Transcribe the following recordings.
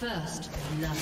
First love.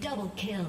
Double kill.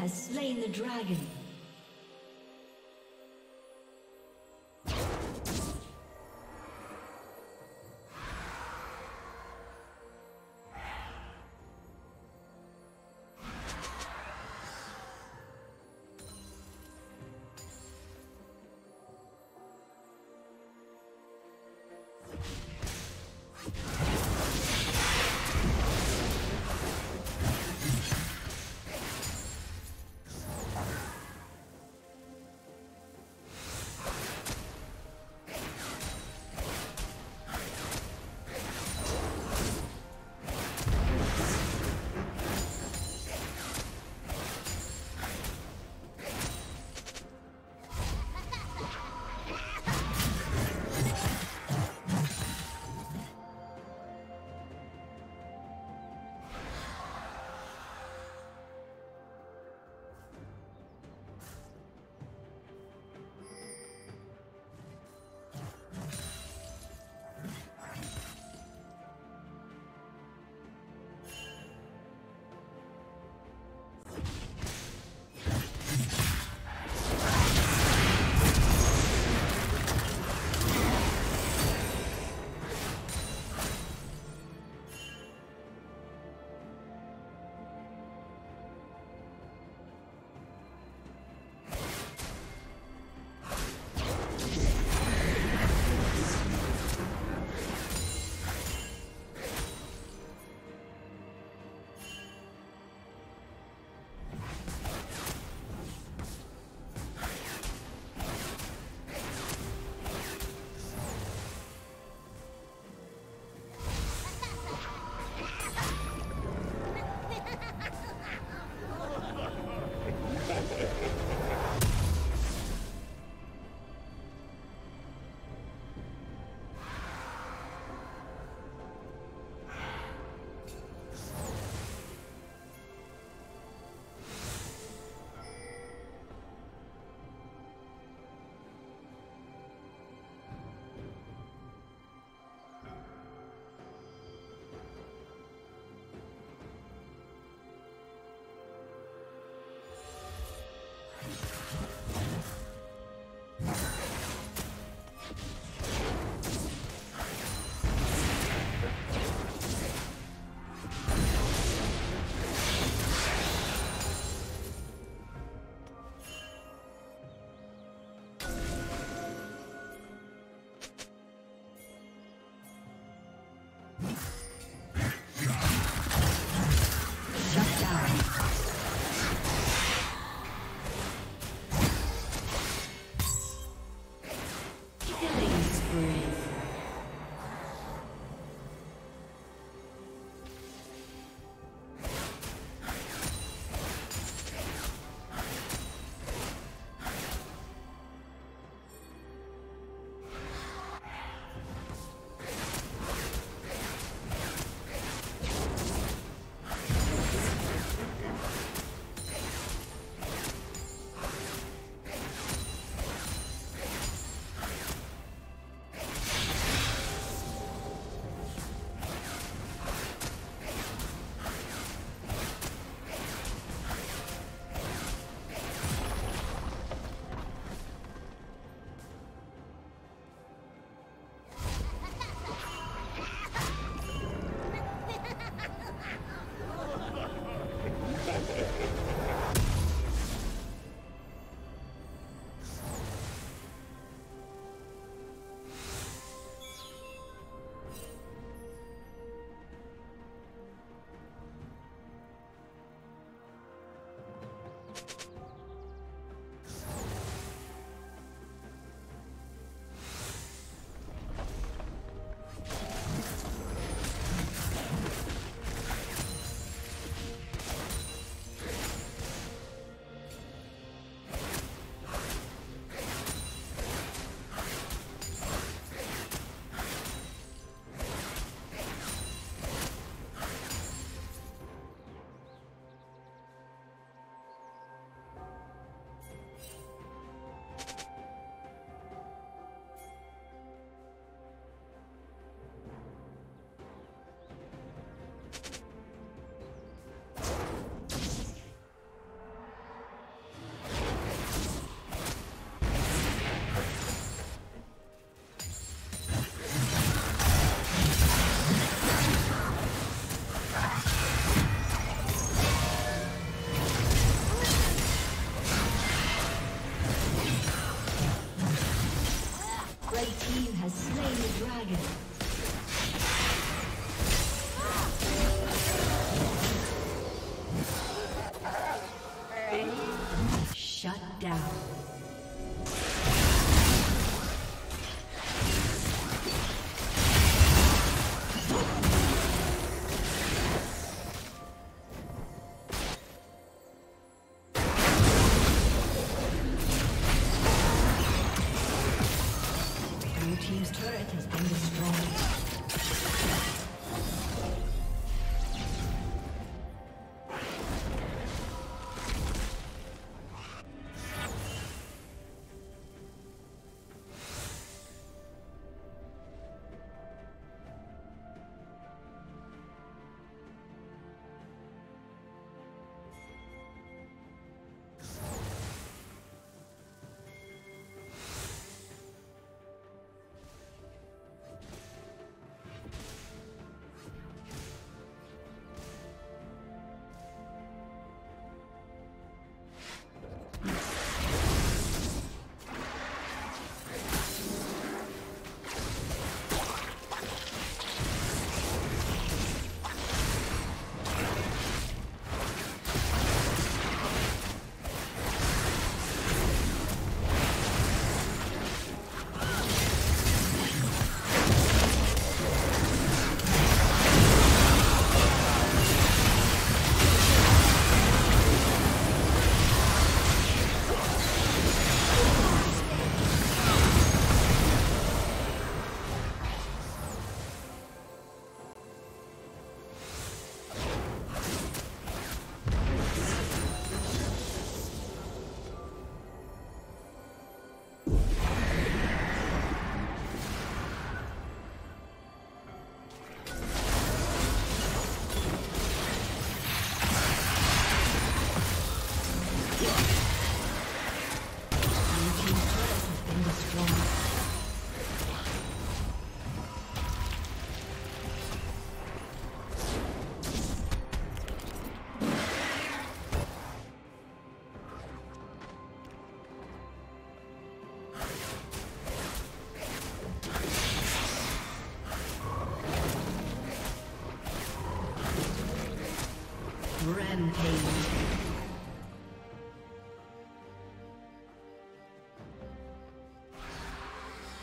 Has slain the dragon. has slain the dragon. Shut down.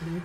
Blue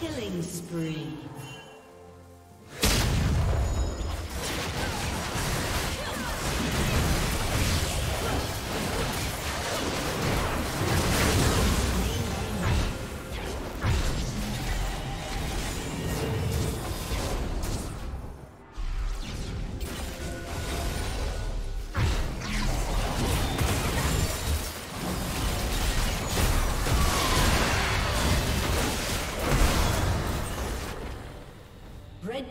Killing spree. Red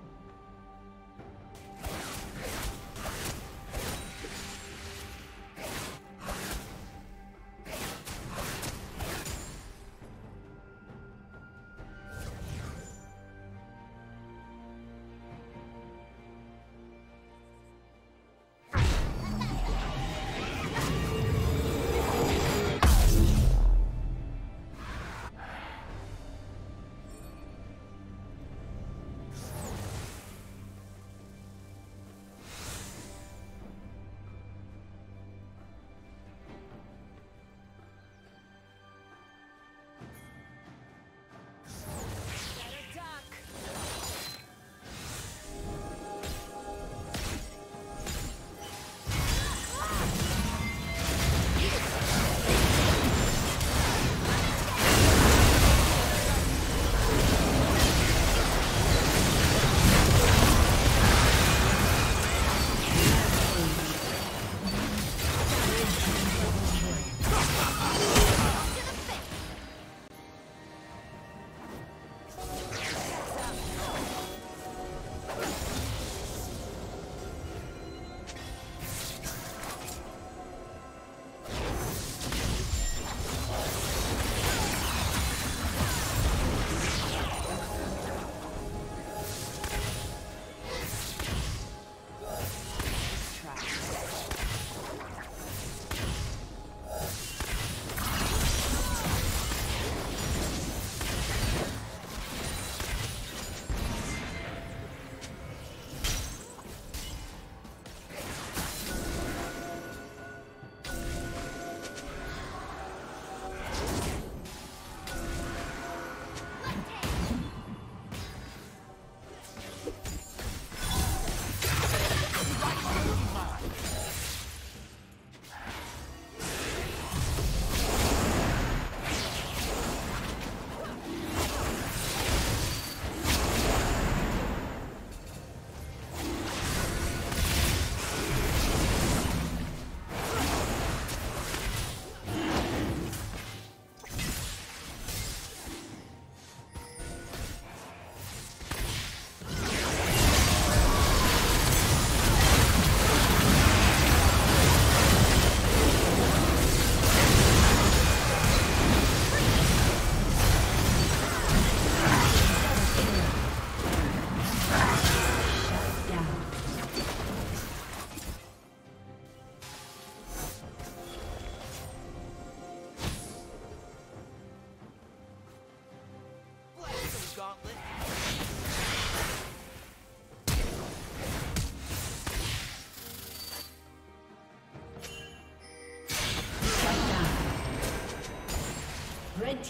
Red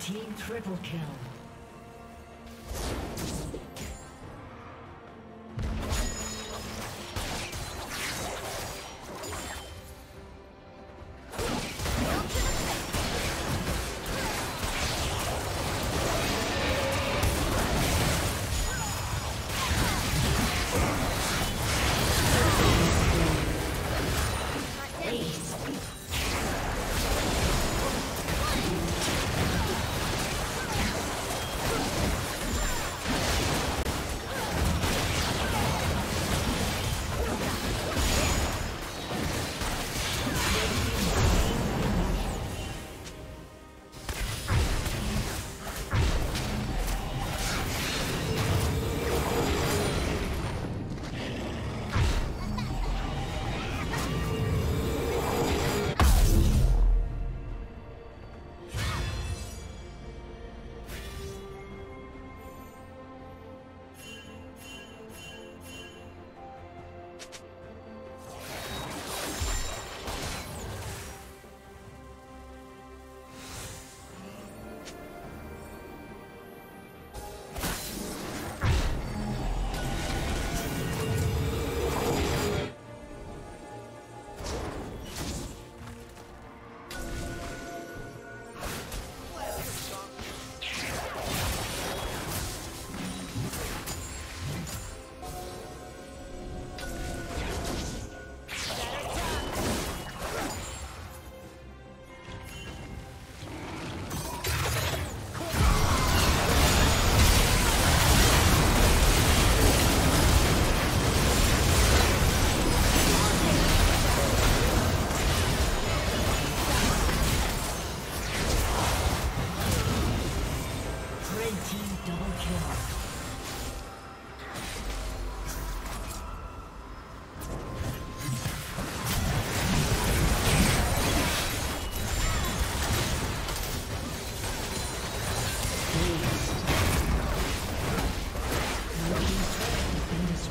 Team triple kill.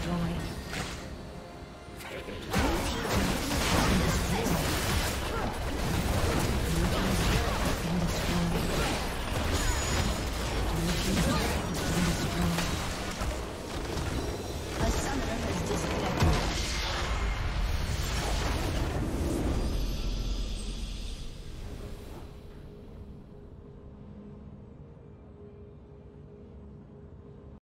destroyed.